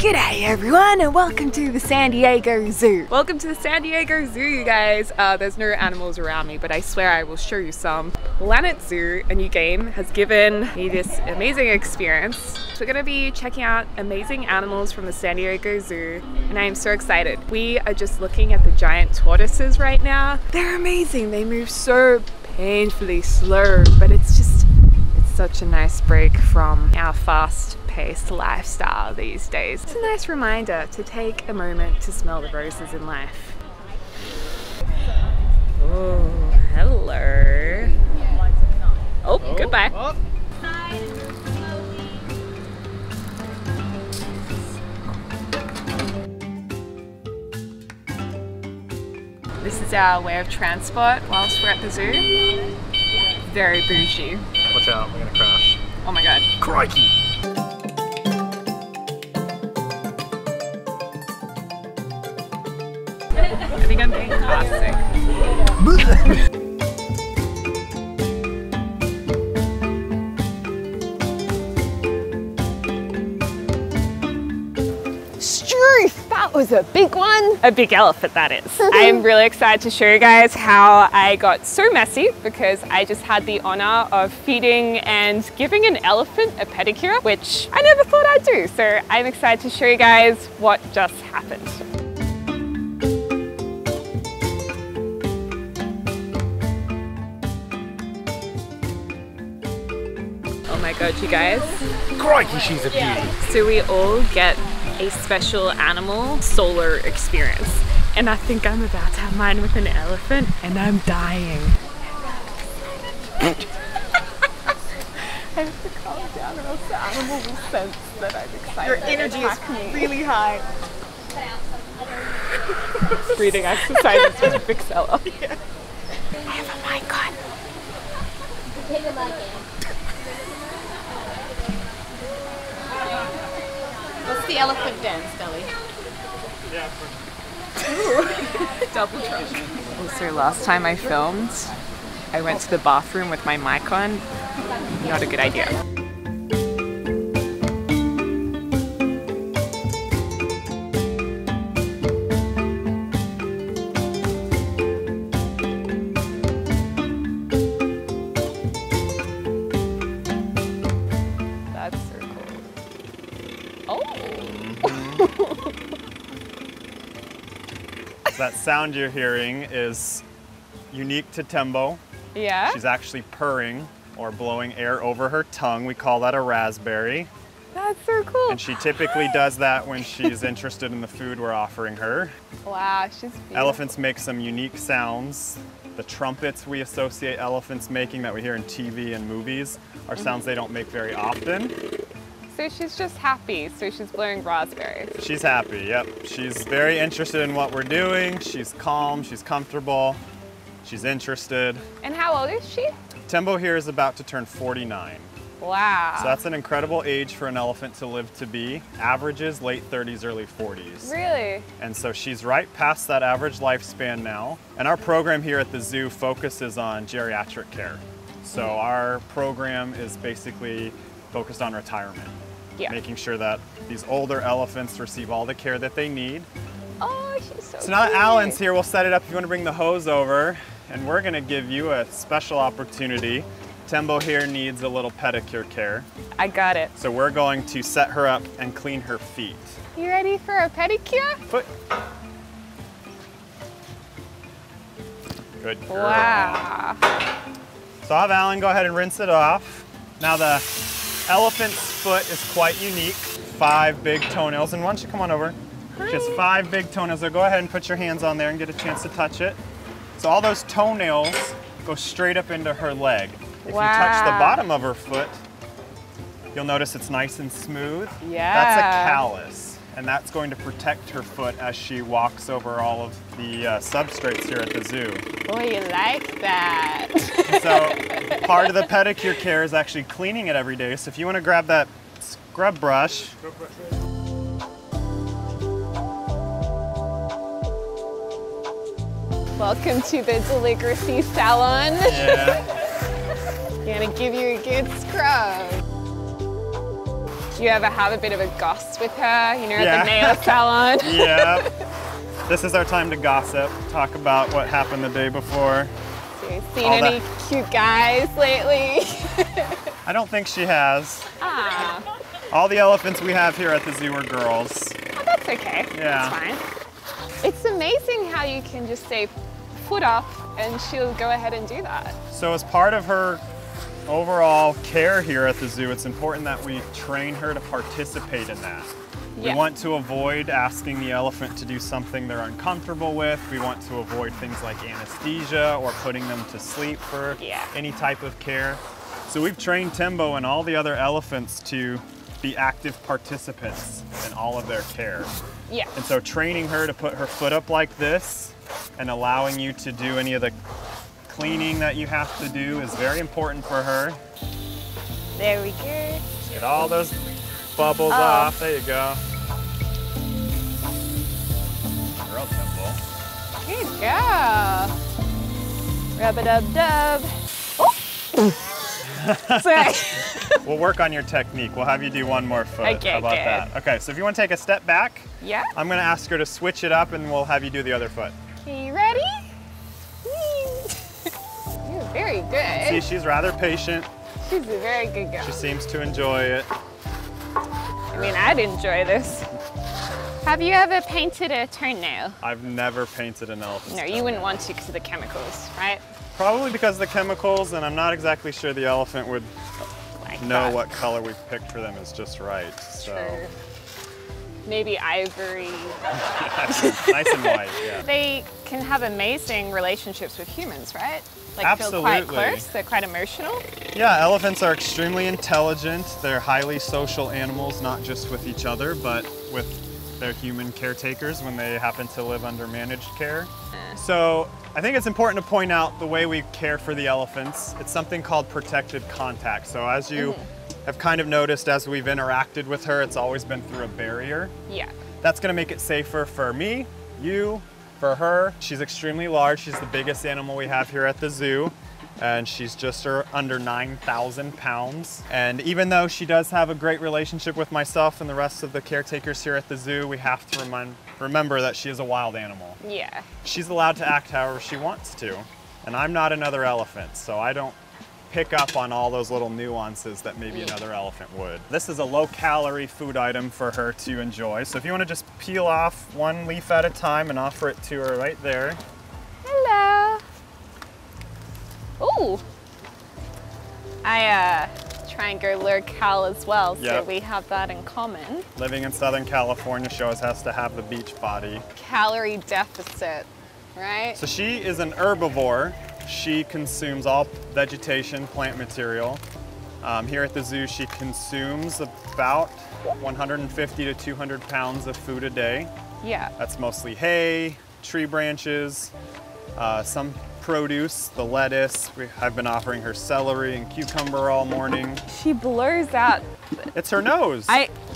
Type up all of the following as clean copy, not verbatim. G'day everyone and welcome to the San Diego Zoo. Welcome to the San Diego Zoo, you guys. There's no animals around me, but I swear I will show you some. Planet Zoo, a new game, has given me this amazing experience. So we're gonna be checking out amazing animals from the San Diego Zoo, and I am so excited. We are just looking at the giant tortoises right now. They're amazing. They move so painfully slow, but it's such a nice break from our fast-paced lifestyle these days. It's a nice reminder to take a moment to smell the roses in life. Oh, hello. Oh, goodbye. Oh. This is our way of transport whilst we're at the zoo. Very bougie. Watch out, we're gonna crash. Oh my god. Crikey! I think I'm being classic. That was a big one. A big elephant, that is. I'm really excited to show you guys how I got so messy, because I just had the honor of feeding and giving an elephant a pedicure, which I never thought I'd do. So I'm excited to show you guys what just happened. Oh my god, you guys. Crikey, she's a beauty. So we all get a special animal solar experience. And I think I'm about to have mine with an elephant, and I'm dying. I have to calm down or else the animal will sense that I'm excited. Your energy is really high. Breathing exercises with Vixella. Yeah. I have a mic on. Take a mic in. What's the elephant dance, Deli? Yeah. Double trunk. Also, last time I filmed, I went to the bathroom with my mic on. Not a good idea. That sound you're hearing is unique to Tembo. Yeah. She's actually purring or blowing air over her tongue. We call that a raspberry. That's so cool. And she typically does that when she's interested in the food we're offering her. Wow, she's beautiful. Elephants make some unique sounds. The trumpets we associate elephants making that we hear in TV and movies are sounds they don't make very often. So she's just happy, so she's blowing raspberries. She's happy, yep. She's very interested in what we're doing. She's calm, she's comfortable, she's interested. And how old is she? Tembo here is about to turn 49. Wow. So that's an incredible age for an elephant to live to be. Averages late 30s, early 40s. Really? And so she's right past that average lifespan now. And our program here at the zoo focuses on geriatric care. So our program is basically focused on retirement. Yeah. Making sure that these older elephants receive all the care that they need. Oh, she's so cute. Now that Alan's here, we'll set it up if you want to bring the hose over, and we're going to give you a special opportunity. Tembo here needs a little pedicure care. I got it. So we're going to set her up and clean her feet. You ready for a pedicure? Foot. Good girl. Wow. So I'll have Alan go ahead and rinse it off. Now the elephant's foot is quite unique. 5 big toenails, and why don't you come on over? Hi. Just 5 big toenails. So go ahead and put your hands on there and get a chance to touch it. So all those toenails go straight up into her leg. If you touch the bottom of her foot, you'll notice it's nice and smooth. Yeah. That's a callus, and that's going to protect her foot as she walks over all of the substrates here at the zoo. Oh, you like that. So part of the pedicure care is actually cleaning it every day. So if you want to grab that scrub brush. Welcome to the Deligracy Salon. Yeah. Gonna give you a good scrub. Do you ever have a bit of a goss with her, you know, at the nail salon? Yeah. This is our time to gossip, talk about what happened the day before. So you've seen any cute guys lately? I don't think she has. Ah. All the elephants we have here at the zoo are girls. Oh, that's okay. Yeah. That's fine. It's amazing how you can just say, foot up, and she'll go ahead and do that. So as part of her overall care here at the zoo, it's important that we train her to participate in that. Yeah. We want to avoid asking the elephant to do something they're uncomfortable with. We want to avoid things like anesthesia or putting them to sleep for any type of care. So we've trained Tembo and all the other elephants to be active participants in all of their care. Yeah. And so training her to put her foot up like this and allowing you to do any of the cleaning that you have to do is very important for her. There we go. Get all those bubbles off. There you go. Girl, Tembo. Good girl. Rub-a-dub-dub. Oh! We'll work on your technique. We'll have you do one more foot. Okay, How about that? Okay, so if you want to take a step back, I'm going to ask her to switch it up and we'll have you do the other foot. Okay, you ready? You're very good. See, she's rather patient. She's a very good girl. She seems to enjoy it. I mean, I'd enjoy this. Have you ever painted a toenail? I've never painted an elephant. No, you wouldn't want to because of the chemicals, right? Probably because of the chemicals, and I'm not exactly sure the elephant would know what color we've picked for them is just right. So maybe ivory. Nice and white, yeah. They can have amazing relationships with humans, right? Like feel quite close, they're quite emotional. Yeah, elephants are extremely intelligent. They're highly social animals, not just with each other, but with their human caretakers when they happen to live under managed care. So I think it's important to point out the way we care for the elephants. It's something called protective contact. So as you have kind of noticed as we've interacted with her, it's always been through a barrier. Yeah. That's gonna make it safer for me, you, for her. She's extremely large. She's the biggest animal we have here at the zoo. And she's just under 9,000 pounds. And even though she does have a great relationship with myself and the rest of the caretakers here at the zoo, we have to remember that she is a wild animal. Yeah. She's allowed to act however she wants to. And I'm not another elephant, so I don't pick up on all those little nuances that maybe another elephant would. This is a low-calorie food item for her to enjoy. So if you want to just peel off one leaf at a time and offer it to her right there. Hello. Ooh, I try and go low-cal as well, so we have that in common. Living in Southern California shows us to have the beach body. Calorie deficit, right? So she is an herbivore. She consumes all vegetation, plant material. Here at the zoo, she consumes about 150 to 200 pounds of food a day. Yeah. That's mostly hay, tree branches, some produce, the lettuce. I've been offering her celery and cucumber all morning. She blurs out. It's her nose.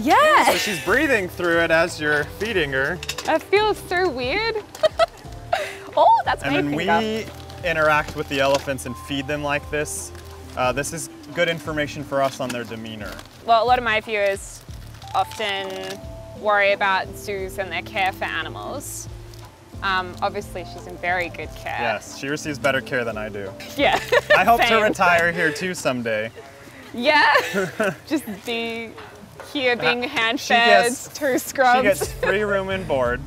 Yeah. So she's breathing through it as you're feeding her. That feels so weird. Oh, that's my opinion. And when we interact with the elephants and feed them like this, this is good information for us on their demeanor. Well, a lot of my viewers often worry about zoos and their care for animals. Obviously, she's in very good care. Yes, she receives better care than I do. Yeah. I hope to retire here too someday. Yeah. Just be here being hand-fed, two scrubs. She gets free room and board.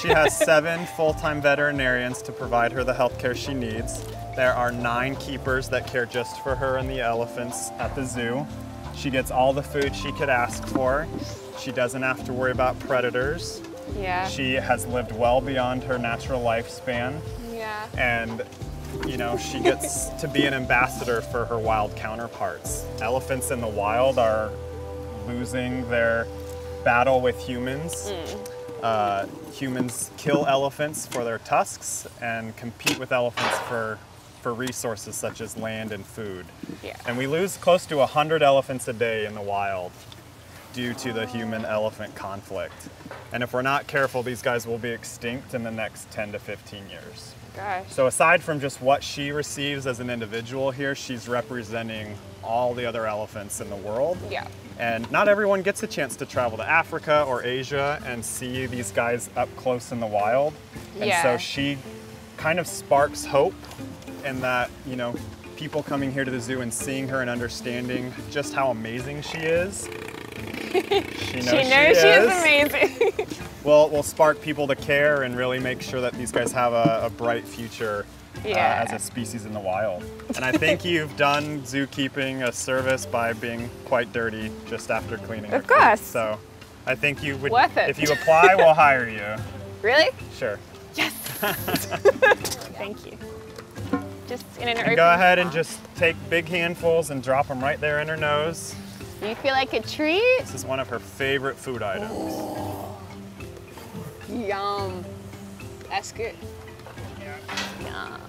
She has 7 full-time veterinarians to provide her the health care she needs. There are 9 keepers that care just for her and the elephants at the zoo. She gets all the food she could ask for. She doesn't have to worry about predators. Yeah. She has lived well beyond her natural lifespan. Yeah. And, you know, she gets to be an ambassador for her wild counterparts. Elephants in the wild are losing their battle with humans. Humans kill elephants for their tusks and compete with elephants for resources such as land and food. Yeah. And we lose close to 100 elephants a day in the wild due to the human-elephant conflict. And if we're not careful, these guys will be extinct in the next 10 to 15 years. Gosh. So aside from just what she receives as an individual here, she's representing all the other elephants in the world. Yeah. And not everyone gets a chance to travel to Africa or Asia and see these guys up close in the wild. And so she kind of sparks hope in that, you know, people coming here to the zoo and seeing her and understanding just how amazing she is. She knows she is amazing. We'll spark people to care and really make sure that these guys have a bright future as a species in the wild. And I think you've done zookeeping a service by being quite dirty just after cleaning. Of course. So I think you would, if you apply, we'll hire you. Really? Sure. Yes. Thank you. Just in an open Go ahead and just take big handfuls and drop them right there in her nose. You feel like a treat? This is one of her favorite food items. Oh. Yum. That's good. Yum.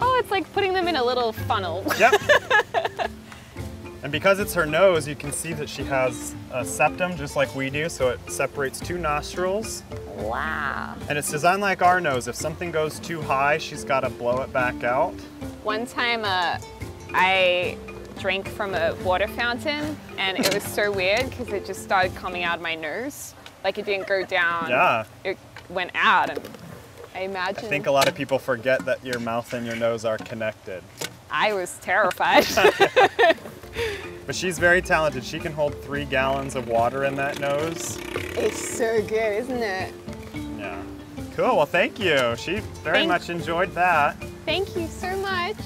Oh, it's like putting them in a little funnel. Yep. And because it's her nose, you can see that she has a septum just like we do, so it separates two nostrils. Wow. And it's designed like our nose. If something goes too high, she's got to blow it back out. One time I drank from a water fountain, and it was so weird because it just started coming out of my nose. Like it didn't go down. Yeah. It went out, and I imagine. I think a lot of people forget that your mouth and your nose are connected. I was terrified. But she's very talented. She can hold 3 gallons of water in that nose. It's so good, isn't it? Yeah. Cool, well thank you. She very much enjoyed that. Thank you so much.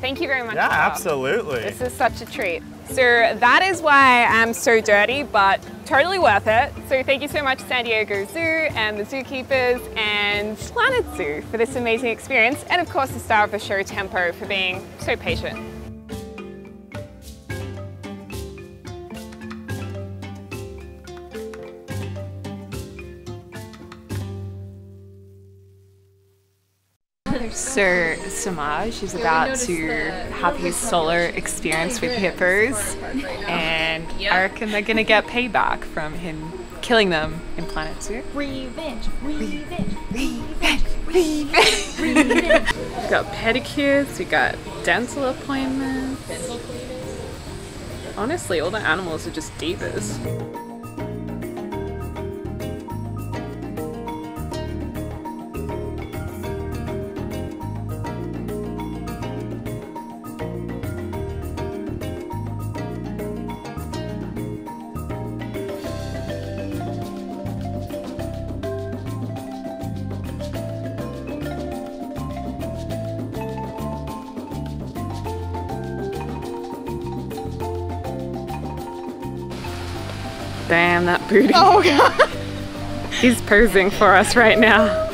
Thank you very much. Yeah, absolutely. This is such a treat. So that is why I'm so dirty, but totally worth it. So thank you so much, San Diego Zoo and the zookeepers and Planet Zoo for this amazing experience. And of course, the star of the show, Tembo, for being so patient. So Samaj is about to have his solar experience with hippos, and I reckon they're going to get payback from him killing them in Planet Zoo. Revenge, revenge, revenge, revenge, revenge. We've got pedicures, we got dental appointments. Honestly, all the animals are just divas. Damn, that booty. Oh God. He's posing for us right now.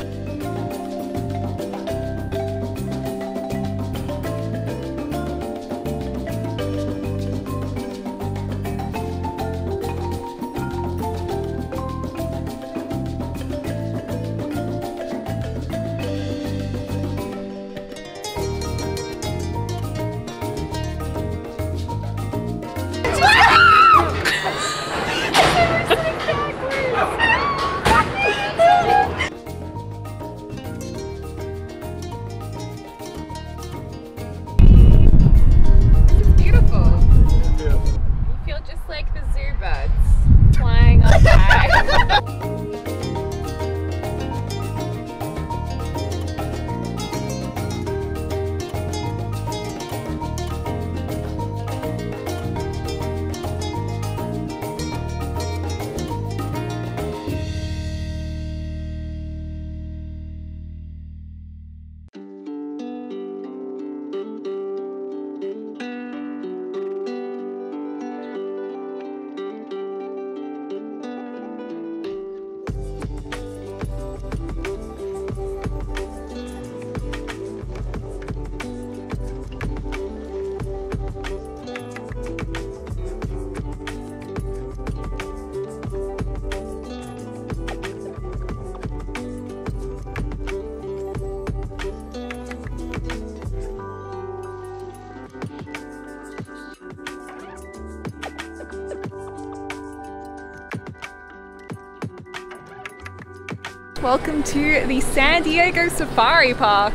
Welcome to the San Diego Safari Park.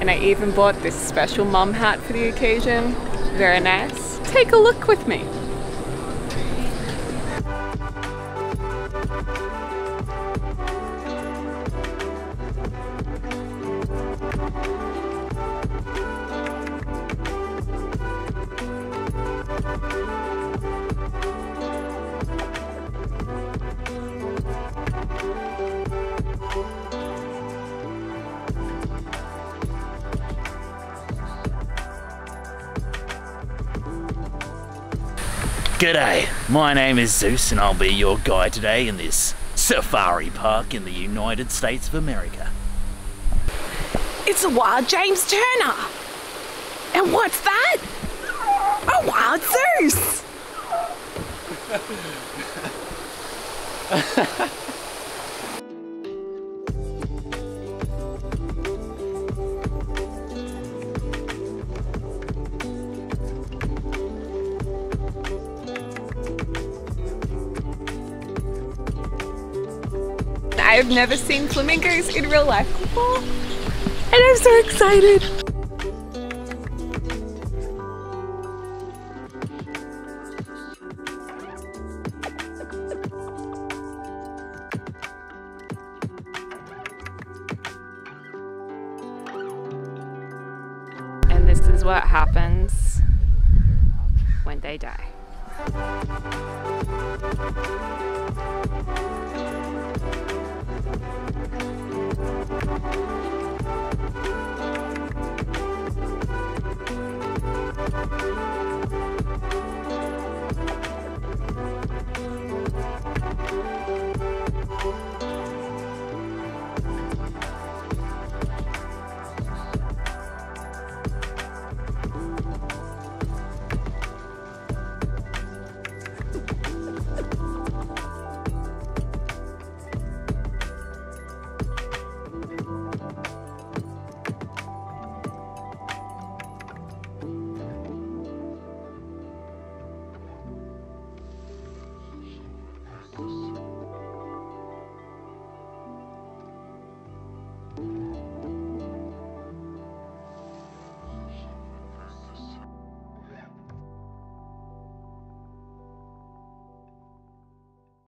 And I even bought this special mum hat for the occasion. Very nice. Take a look with me. G'day, my name is Zeus and I'll be your guide today in this safari park in the United States of America. It's a wild James Turner! And what's that? A wild Zeus! I've never seen flamingos in real life before, and I'm so excited! And this is what happens when they die.